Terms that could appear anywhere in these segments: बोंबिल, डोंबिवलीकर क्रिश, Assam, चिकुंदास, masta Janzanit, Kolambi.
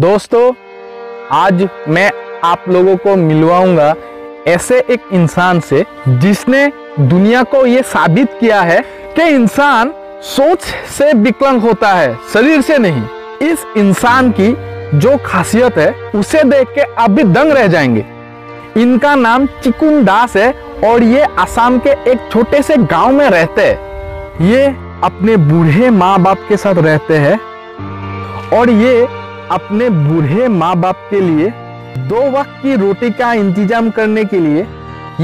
दोस्तों आज मैं आप लोगों को मिलवाऊंगा ऐसे एक इंसान से जिसने दुनिया को ये साबित किया है कि इंसान सोच से विकलांग होता है, शरीर से नहीं। इस इंसान की जो खासियत है उसे देख के आप भी दंग रह जाएंगे। इनका नाम चिकुंदास है और ये आसाम के एक छोटे से गांव में रहते हैं। ये अपने बूढ़े माँ बाप के साथ रहते हैं और ये अपने बूढ़े माँ बाप के लिए दो वक्त की रोटी का इंतजाम करने के लिए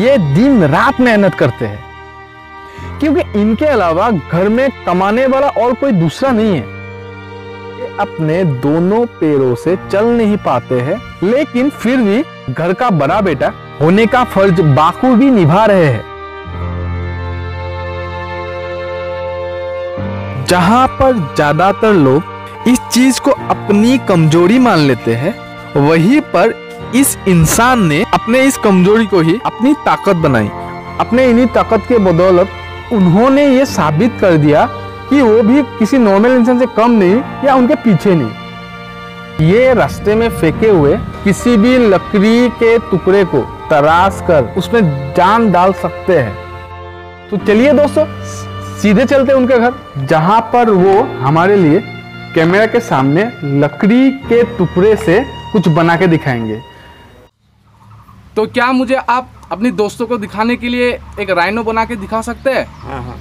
ये दिन रात मेहनत करते हैं, क्योंकि इनके अलावा घर में कमाने वाला और कोई दूसरा नहीं है। ये अपने दोनों पैरों से चल नहीं पाते हैं, लेकिन फिर भी घर का बड़ा बेटा होने का फर्ज बाखूबी निभा रहे हैं। जहां पर ज्यादातर लोग इस चीज को अपनी कमजोरी मान लेते हैं, वहीं पर इस इंसान ने अपने इस कमजोरी को ही अपनी ताकत बनाई। अपने इन्हीं ताकत के बदौलत उन्होंने ये साबित कर दिया कि वो भी किसी नॉर्मल इंसान से कम नहीं या उनके पीछे नहीं। ये रास्ते में फेंके हुए किसी भी लकड़ी के टुकड़े को तराश कर उसमें जान डाल सकते हैं। तो चलिए दोस्तों, सीधे चलते उनके घर, जहाँ पर वो हमारे लिए कैमरा के सामने लकड़ी के टुकड़े से कुछ बना के दिखाएंगे। तो क्या मुझे आप अपने दोस्तों को दिखाने के लिए एक राइनो बना के दिखा सकते हैं? हाँ हाँ।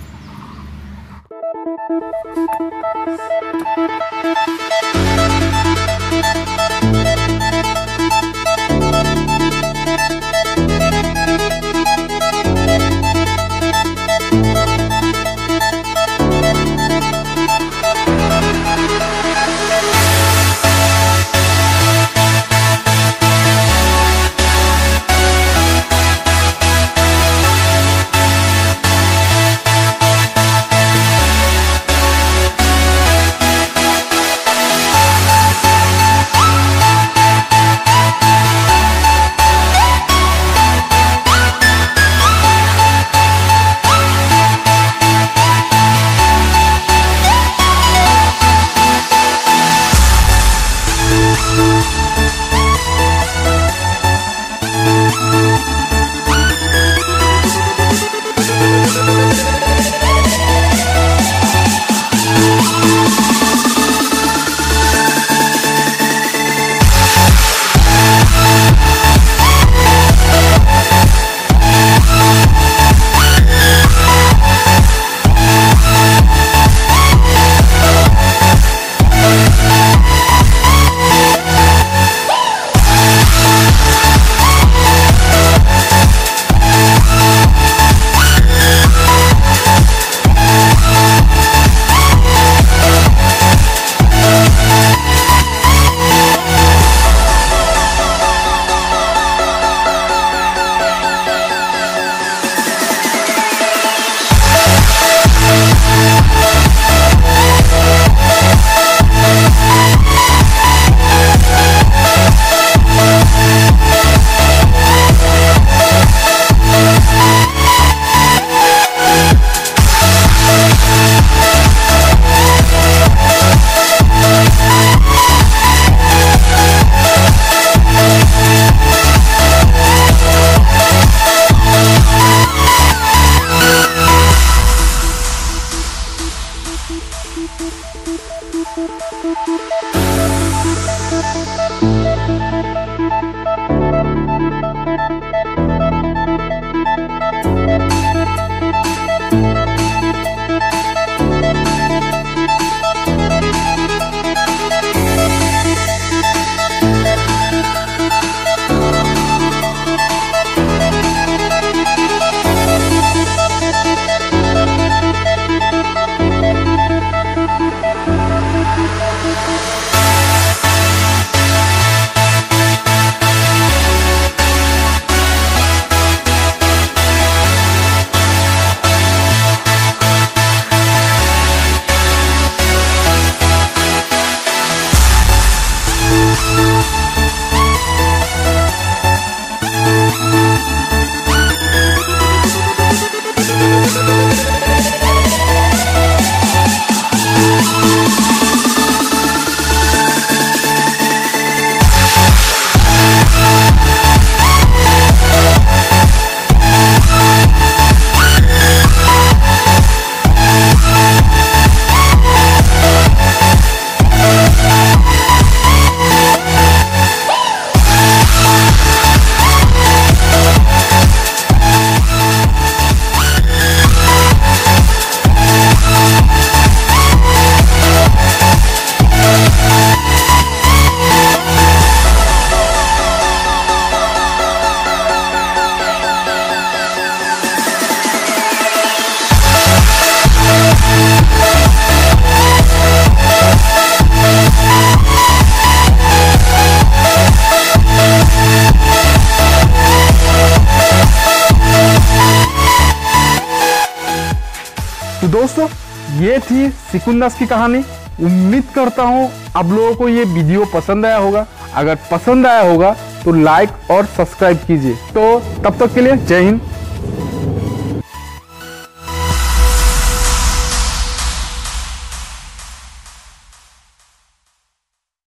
दोस्तों ये थी चिकुंदास की कहानी। उम्मीद करता हूँ आप लोगों को ये वीडियो पसंद आया होगा। अगर पसंद आया होगा तो लाइक और सब्सक्राइब कीजिए। तो तब तक के लिए जय हिंद।